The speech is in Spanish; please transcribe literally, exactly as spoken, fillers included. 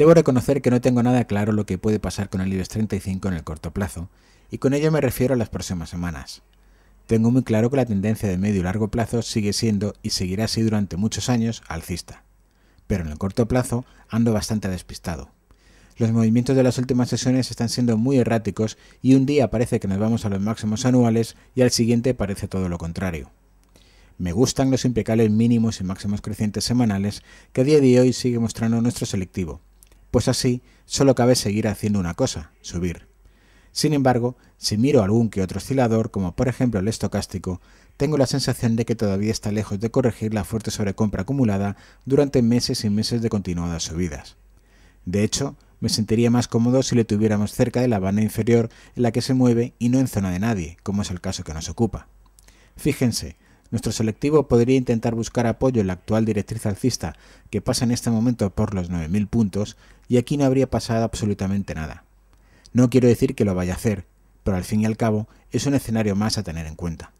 Debo reconocer que no tengo nada claro lo que puede pasar con el IBEX treinta y cinco en el corto plazo, y con ello me refiero a las próximas semanas. Tengo muy claro que la tendencia de medio y largo plazo sigue siendo y seguirá así durante muchos años alcista, pero en el corto plazo ando bastante despistado. Los movimientos de las últimas sesiones están siendo muy erráticos y un día parece que nos vamos a los máximos anuales y al siguiente parece todo lo contrario. Me gustan los impecables mínimos y máximos crecientes semanales que a día de hoy sigue mostrando nuestro selectivo, pues así solo cabe seguir haciendo una cosa, subir. Sin embargo, si miro algún que otro oscilador, como por ejemplo el estocástico, tengo la sensación de que todavía está lejos de corregir la fuerte sobrecompra acumulada durante meses y meses de continuadas subidas. De hecho, me sentiría más cómodo si le tuviéramos cerca de la banda inferior en la que se mueve y no en zona de nadie, como es el caso que nos ocupa. Fíjense, nuestro selectivo podría intentar buscar apoyo en la actual directriz alcista, que pasa en este momento por los nueve mil puntos, y aquí no habría pasado absolutamente nada. No quiero decir que lo vaya a hacer, pero al fin y al cabo es un escenario más a tener en cuenta.